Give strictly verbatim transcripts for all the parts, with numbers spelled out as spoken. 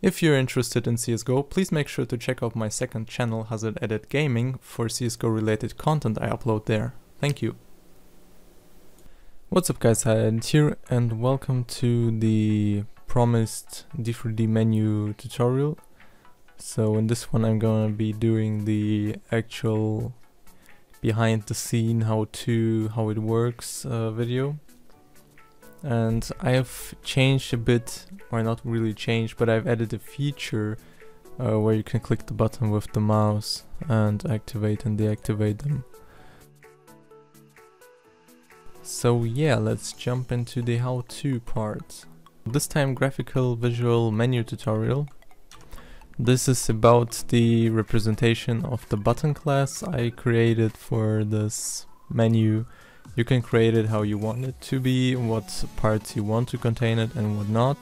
If you're interested in C S G O, please make sure to check out my second channel, Hazard Edit Gaming, for C S G O related content I upload there. Thank you. What's up guys, Hazard here and welcome to the promised D three D menu tutorial. So in this one I'm gonna be doing the actual behind the scene how to, how it works uh, video. And I have changed a bit, or not really changed, but I've added a feature uh, where you can click the button with the mouse and activate and deactivate them. So yeah, let's jump into the how-to part. This time graphical visual menu tutorial. This is about the representation of the button class I created for this menu. You can create it how you want it to be, what parts you want to contain it and what not.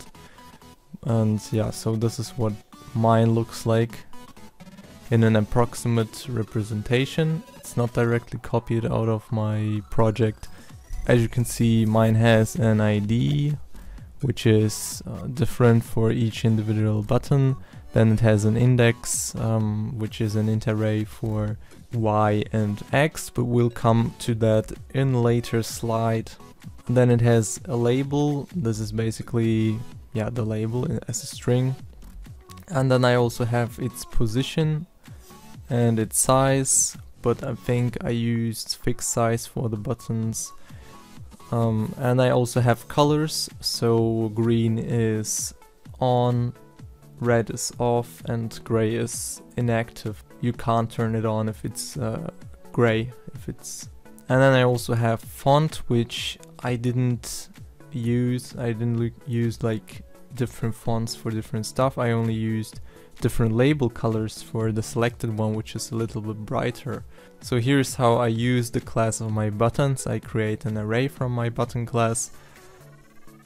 And yeah, so this is what mine looks like in an approximate representation. It's not directly copied out of my project. As you can see, mine has an I D, which is uh, different for each individual button. Then it has an index, um, which is an int array for Y and X, but we'll come to that in later slide. Then it has a label. This is basically, yeah, the label as a string. And then I also have its position and its size, but I think I used fixed size for the buttons. Um, and I also have colors, so green is on, red is off, and gray is inactive. You can't turn it on if it's uh, gray. If it's, and then I also have font, which I didn't use. I didn't use like different fonts for different stuff. I only used different label colors for the selected one, which is a little bit brighter. So here's how I use the class of my buttons. I create an array from my button class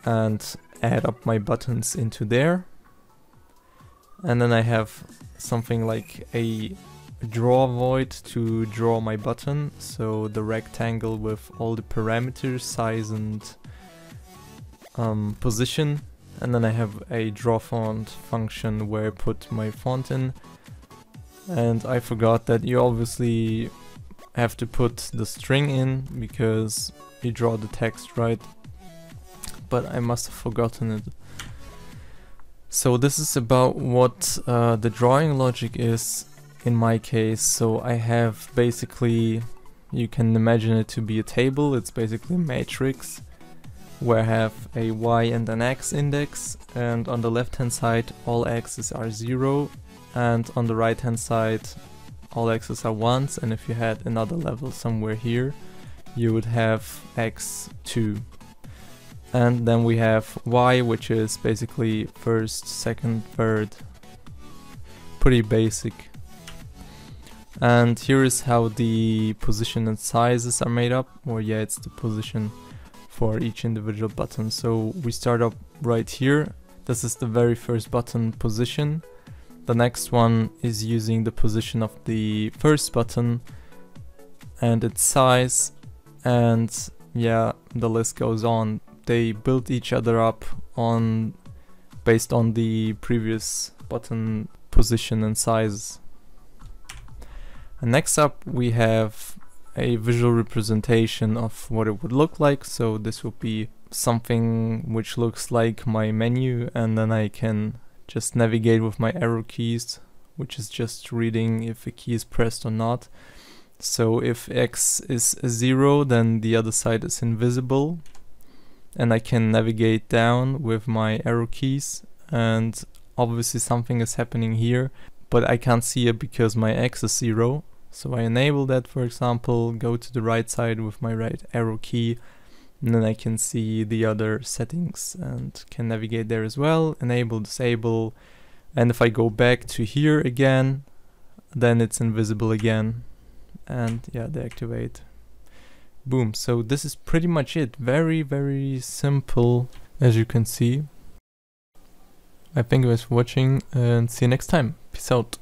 and add up my buttons into there. And then I have something like a draw void to draw my button, so the rectangle with all the parameters, size and um, position. And then I have a draw font function where I put my font in. And I forgot that you obviously have to put the string in because you draw the text, right? But I must have forgotten it. So this is about what uh, the drawing logic is in my case. So I have basically, you can imagine it to be a table. It's basically a matrix where I have a Y and an X index, and on the left hand side all X's are zero and on the right hand side all X's are ones, and if you had another level somewhere here you would have X two. And then we have Y, which is basically first, second, third. Pretty basic. And here is how the position and sizes are made up, or yeah, it's the position for each individual button. So we start up right here. This is the very first button position. The next one is using the position of the first button and its size, and yeah, the list goes on. They built each other up on based on the previous button position and size. And next up we have a visual representation of what it would look like. So this will be something which looks like my menu, and then I can just navigate with my arrow keys, which is just reading if a key is pressed or not. So if X is zero, then the other side is invisible. And I can navigate down with my arrow keys, and obviously something is happening here, but I can't see it because my X is zero. So I enable that, for example, go to the right side with my right arrow key, and then I can see the other settings and can navigate there as well. Enable, disable, and if I go back to here again, then it's invisible again, and yeah, deactivate. Boom. So this is pretty much it. Very, very simple, as you can see. I thank you guys for watching and see you next time. Peace out.